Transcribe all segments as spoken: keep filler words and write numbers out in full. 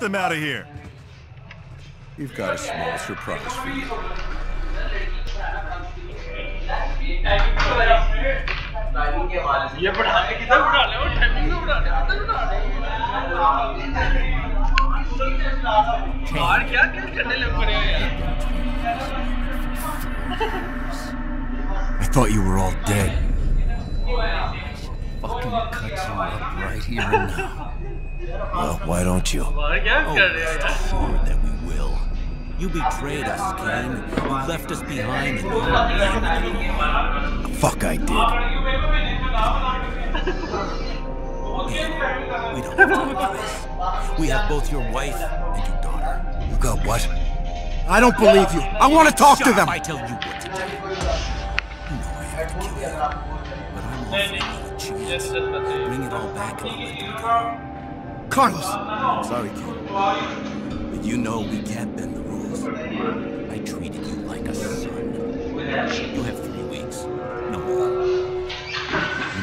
them out of here. We've got a small surprise for you. I thought you were all dead. Fucking cut you up right here and now. Well, why don't you? Oh, forward that we will. You betrayed us, Kane. You left us behind. And fuck, I did. Man, we don't have time for this. We have both your wife and your daughter. You got what? I don't believe you. I want to talk Shut to them. Up, I tell you what to do. You know I have to kill you, but I'm offering you a chance. Bring it all back and I'll let them go. Carlos. Sorry, Kane, but you know we can't bend the rules. I treated you like a son. You have three weeks. No more. You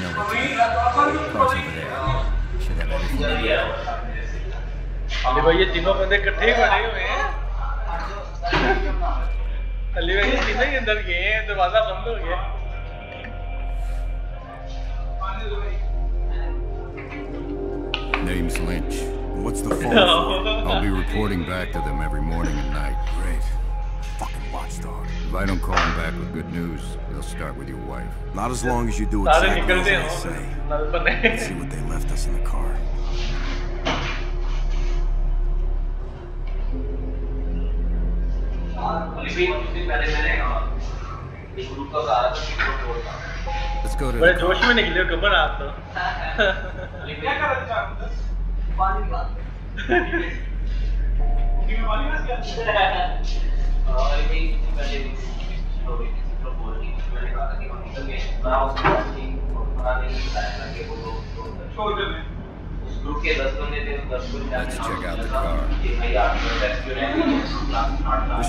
know what? The car's over there. Should have everything ready. Ali bhai, ye tino bande ikatthe hi bade hue hain. Ali bhai, ye tino hi andar gaye hain. Darwaza band ho gaya. Name's Lynch. What's the phone for? I'll be reporting back to them every morning and night. Great. Fucking watchdog. If I don't call them back with good news, they'll start with your wife. Not as long as you do exactly as they say. Let's see what they left us in the car. Let's go to the car. Let's check out the car. This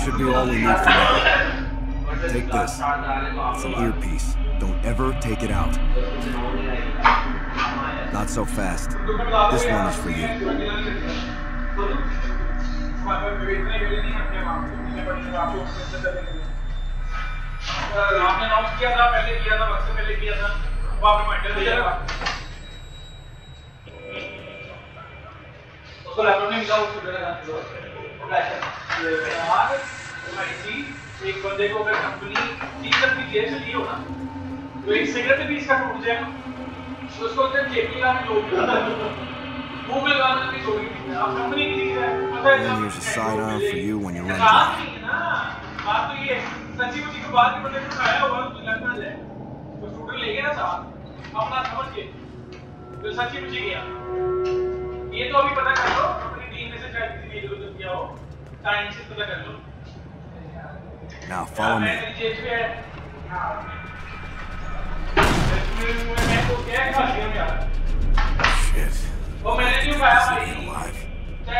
should be all we need for now. Take this. It's an earpiece. Don't ever take it out. Not so fast. This one is for you. So उसको तो JP लाने जोगी था, movie लाने की जोगी थी, अब company की है, पता है जब इसमें बात नहीं है ना, बात तो ये सचिव जी को बात नहीं पता है वो लगता है, वो शूटर ले गया ना साथ, अपना समझ के, तो सचिव जी गया, ये तो अभी पता कर लो, अपनी टीम में से शायद किसी लीडर को दिया हो, टाइम से पता कर लो। Now follow me. Shit. Alive.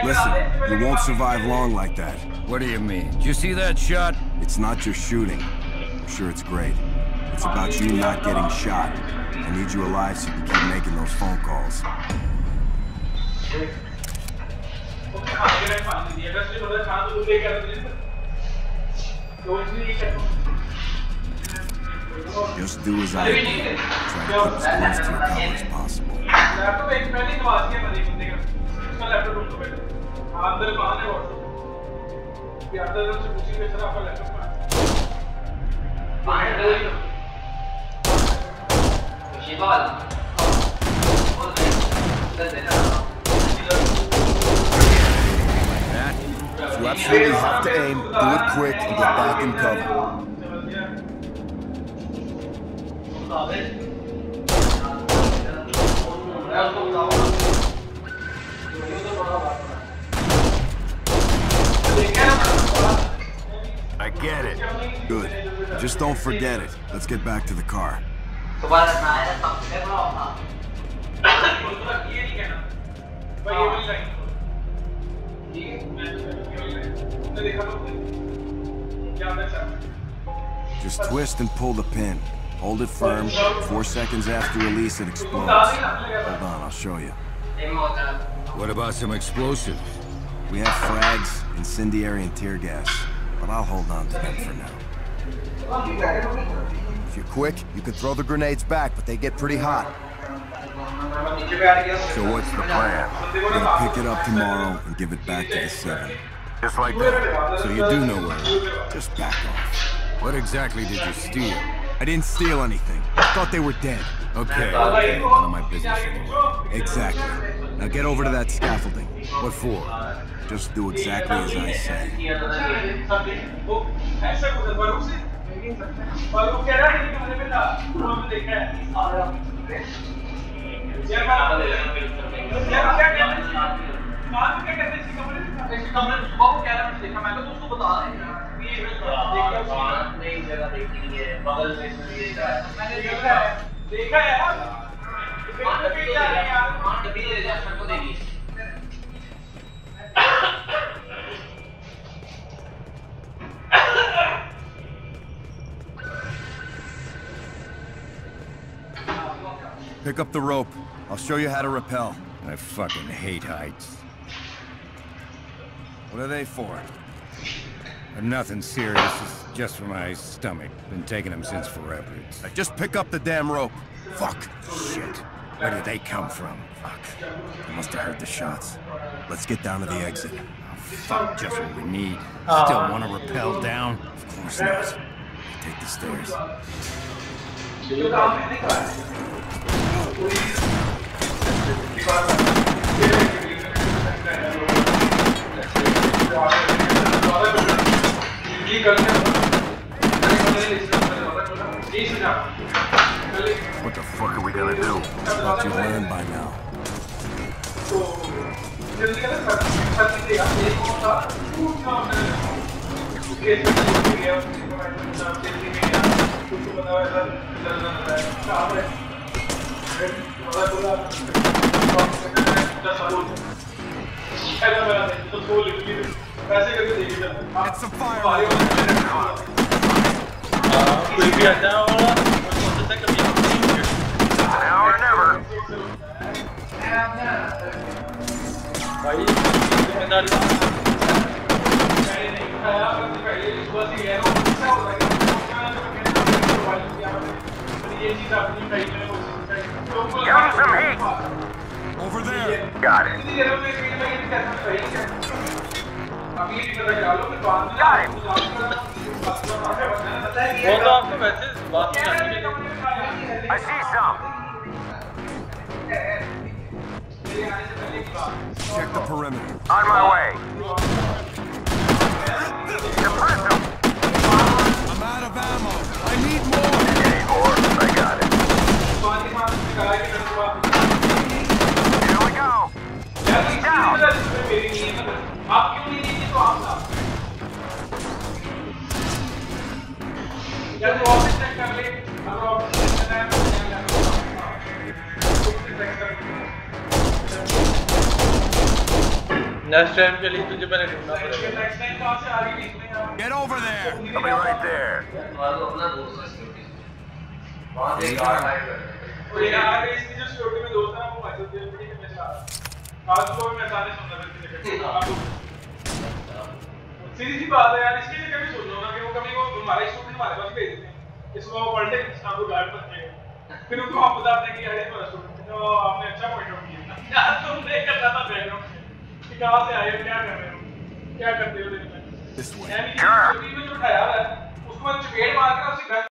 Listen, you won't survive long like that. What do you mean? Did you see that shot? It's not your shooting. I'm sure it's great. It's about you not getting shot. I need you alive so you can keep making those phone calls. Just do as I do. Try to keep as close to your cover as possible. Like that? If you absolutely have to aim, do it quick and get back in cover. I get it. Good. Just don't forget it. Let's get back to the car. Just twist and pull the pin. Hold it firm. Four seconds after release, it explodes. Hold on, I'll show you. What about some explosives? We have frags, incendiary, and tear gas, but I'll hold on to them for now. If you're quick, you can throw the grenades back, but they get pretty hot. So what's the plan? We're gonna pick it up tomorrow and give it back to the seven. Just like that. So you do know where it is. Just back off. What exactly did you steal? I didn't steal anything. I thought they were dead. Okay, okay. None of my business anymore. Exactly. Now get over to that scaffolding. What for? Just do exactly as I say. देखा Pick up the rope. I'll show you how to rappel. I fucking hate heights. What are they for? Nothing serious. It's just for my stomach. Been taking them since forever. Like, just pick up the damn rope. Fuck. Shit. Where did they come from? Fuck. I must have heard the shots. Let's get down to the exit. Oh, fuck. Just what we need. Still want to rappel down? Of course not. Take the stairs. What the fuck are we gonna do? Let you land by now. It's a fire. Uh, we got down. Now or never. Why Got some heat! Over there! Got it. Got him! I see some! Check the perimeter. On my way! Suppress him! I'm out of ammo! I need more! You need more? I got it. Here we go! He's down! Next time, get over there! I'll be right there! This way. Sure.